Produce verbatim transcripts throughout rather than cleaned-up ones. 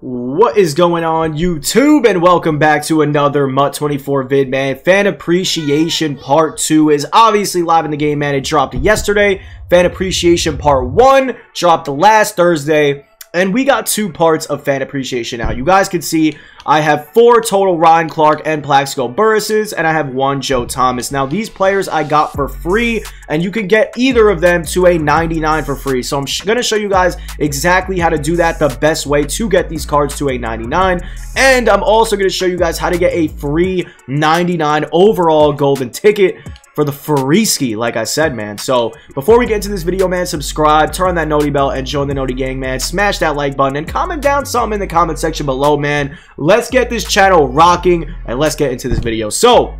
What is going on, YouTube, and welcome back to another Mut twenty-four vid, man. Fan Appreciation Part two is obviously live in the game, man. It dropped yesterday. Fan Appreciation Part one dropped last Thursday. And we got two parts of Fan Appreciation now. You guys can see I have four total Ryan Clark and Plaxico Burresses, and I have one Joe Thomas. Now, these players I got for free, and you can get either of them to a ninety-nine for free. So I'm going to show you guys exactly how to do that, the best way to get these cards to a ninety-nine. And I'm also going to show you guys how to get a free ninety-nine overall golden ticket for the Fariski, like I said, man. So before we get into this video, man, subscribe, turn on that noti bell, and join the noti gang, man. Smash that like button and comment down something in the comment section below, man. Let's get this channel rocking and let's get into this video. So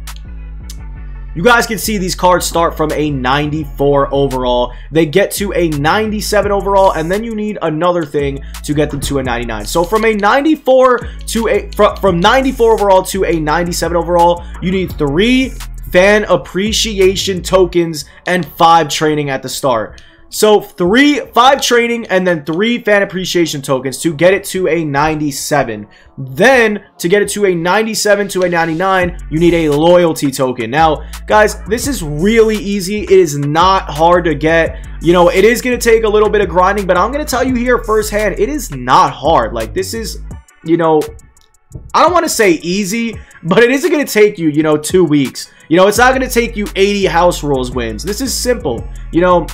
you guys can see these cards start from a ninety-four overall. They get to a ninety-seven overall, and then you need another thing to get them to a ninety-nine. So from a ninety-four to a from, from ninety-four overall to a ninety-seven overall, you need three Fan Appreciation tokens and five training at the start. So three, five training, and then three Fan Appreciation tokens to get it to a ninety-seven. Then to get it to a ninety-seven to a ninety-nine, you need a loyalty token. Now, guys, this is really easy. It is not hard to get. You know, it is going to take a little bit of grinding, but I'm going to tell you here firsthand, it is not hard. Like, this is, you know, I don't want to say easy, but it isn't going to take you, you know, two weeks. You know, it's not going to take you eighty house rules wins. This is simple, you know,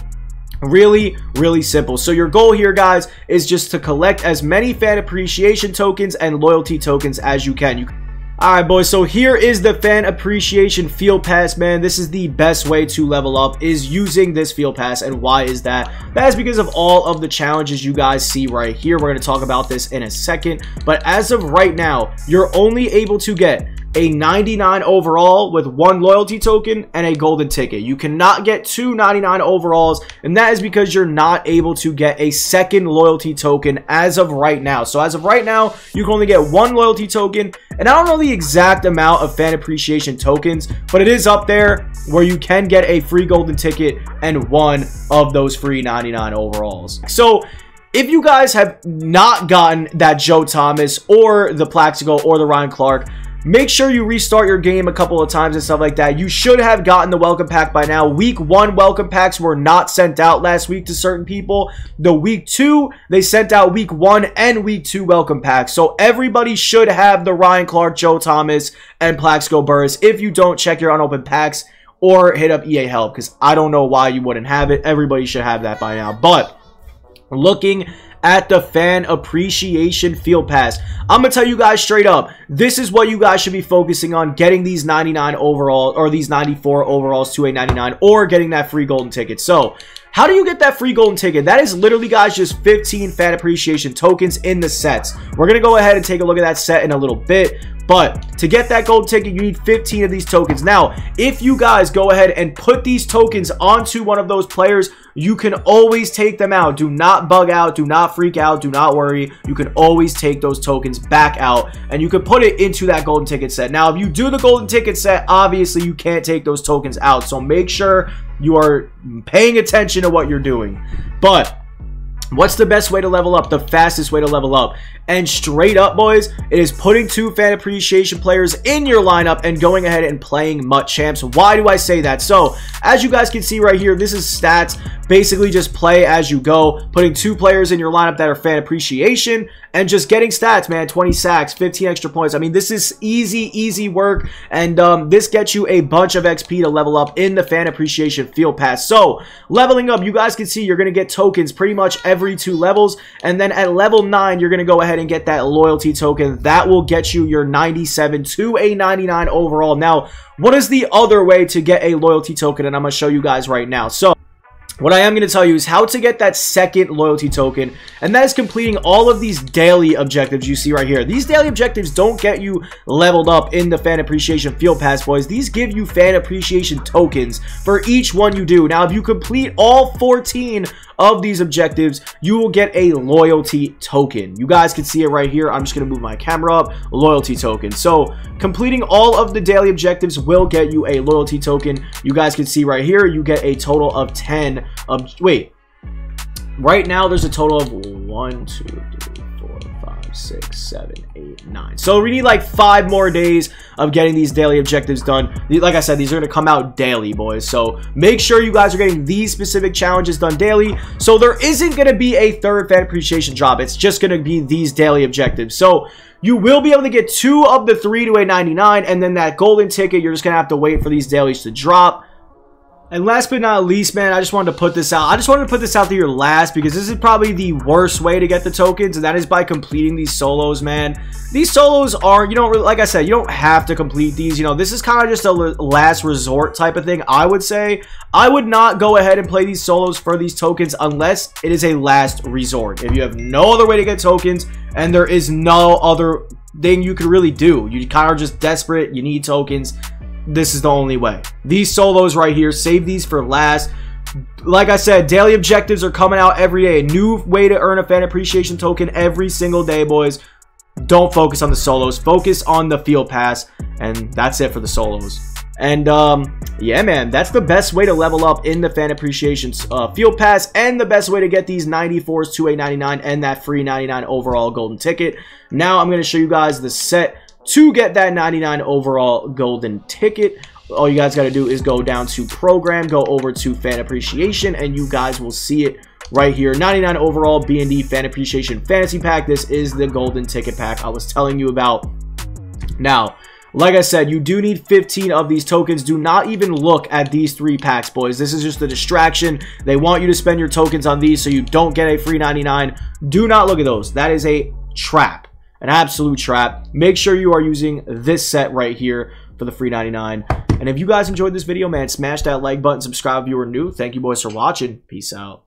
really, really simple. So your goal here, guys, is just to collect as many Fan Appreciation tokens and loyalty tokens as you can. You can Alright, boys, so here is the Fan Appreciation Field Pass, man. This is the best way to level up, is using this Field Pass. And why is that? That's because of all of the challenges you guys see right here. We're going to talk about this in a second. But as of right now, you're only able to get a ninety-nine overall with one loyalty token and a golden ticket. You cannot get two ninety-nine overalls, and that is because you're not able to get a second loyalty token as of right now. So as of right now, you can only get one loyalty token, and I don't know the exact amount of Fan Appreciation tokens, but it is up there where you can get a free golden ticket and one of those free ninety-nine overalls. So if you guys have not gotten that Joe Thomas or the Plaxico or the Ryan Clark, make sure you restart your game a couple of times and stuff like that. You should have gotten the welcome pack by now. Week one welcome packs were not sent out last week to certain people. The week two, they sent out week one and week two welcome packs. So everybody should have the Ryan Clark, Joe Thomas, and Plaxico Burress. If you don't, check your unopened packs or hit up E A Help, because I don't know why you wouldn't have it. Everybody should have that by now. But looking at the Fan Appreciation Field Pass, I'm gonna tell you guys straight up, this is what you guys should be focusing on, getting these ninety-nine overall or these ninety-four overalls to a ninety-nine, or getting that free golden ticket. So how do you get that free golden ticket? That is literally, guys, just fifteen Fan Appreciation tokens in the sets. We're gonna go ahead and take a look at that set in a little bit, but to get that gold ticket, you need fifteen of these tokens. Now, if you guys go ahead and put these tokens onto one of those players, you can always take them out. Do not bug out. Do not freak out. Do not worry. You can always take those tokens back out, and you can put it into that golden ticket set. Now, if you do the golden ticket set, obviously you can't take those tokens out. So make sure you are paying attention to what you're doing. But what's the best way to level up? The fastest way to level up. And straight up, boys, it is putting two Fan Appreciation players in your lineup and going ahead and playing Mut Champs. Why do I say that? So, as you guys can see right here, this is stats. Basically, just play as you go. Putting two players in your lineup that are Fan Appreciation and just getting stats, man. twenty sacks, fifteen extra points. I mean, this is easy, easy work. And um, this gets you a bunch of X P to level up in the Fan Appreciation Field Pass. So, leveling up, you guys can see you're going to get tokens pretty much every two levels, and then at level nine you're gonna go ahead and get that loyalty token that will get you your ninety-seven to a ninety-nine overall. Now, what is the other way to get a loyalty token? And I'm gonna show you guys right now. So what I am going to tell you is how to get that second loyalty token, and that is completing all of these daily objectives you see right here. These daily objectives don't get you leveled up in the Fan Appreciation Field Pass, boys. These give you Fan Appreciation tokens for each one you do. Now, if you complete all fourteen of these objectives, you will get a loyalty token. You guys can see it right here. I'm just going to move my camera up. Loyalty token. So completing all of the daily objectives will get you a loyalty token. You guys can see right here, you get a total of ten. Um, wait, right now there's a total of one, two, three, four, five, six, seven, eight, nine. So we need like five more days of getting these daily objectives done. Like I said, these are going to come out daily, boys. So make sure you guys are getting these specific challenges done daily. So there isn't going to be a third fan appreciation drop. It's just going to be these daily objectives. So you will be able to get two of the three to a ninety-nine, and then that golden ticket, you're just going to have to wait for these dailies to drop. And last but not least, man, I just wanted to put this out. I just wanted to put this out to your last, because this is probably the worst way to get the tokens, and that is by completing these solos, man. These solos are, you don't really, like I said, you don't have to complete these. You know, this is kind of just a last resort type of thing, I would say. I would not go ahead and play these solos for these tokens unless it is a last resort. If you have no other way to get tokens, and there is no other thing you could really do. You kind of just desperate, you need tokens. This is the only way. These solos right here, save these for last. Like I said, daily objectives are coming out every day. A new way to earn a fan appreciation token every single day, boys. Don't focus on the solos. Focus on the field pass. And that's it for the solos. And um, yeah, man, that's the best way to level up in the fan appreciation uh, field pass, and the best way to get these ninety-fours to a ninety-nine and that free ninety-nine overall golden ticket. Now I'm going to show you guys the set to get that ninety-nine overall golden ticket. All you guys got to do is go down to program, go over to fan appreciation, and you guys will see it right here. ninety-nine overall B and D fan appreciation fantasy pack. This is the golden ticket pack I was telling you about. Now, like I said, you do need fifteen of these tokens. Do not even look at these three packs, boys. This is just a distraction. They want you to spend your tokens on these so you don't get a free ninety-nine. Do not look at those. That is a trap. An absolute trap. Make sure you are using this set right here for the free ninety-nine. And if you guys enjoyed this video, man, smash that like button, subscribe if you are new. Thank you, boys, for watching. Peace out.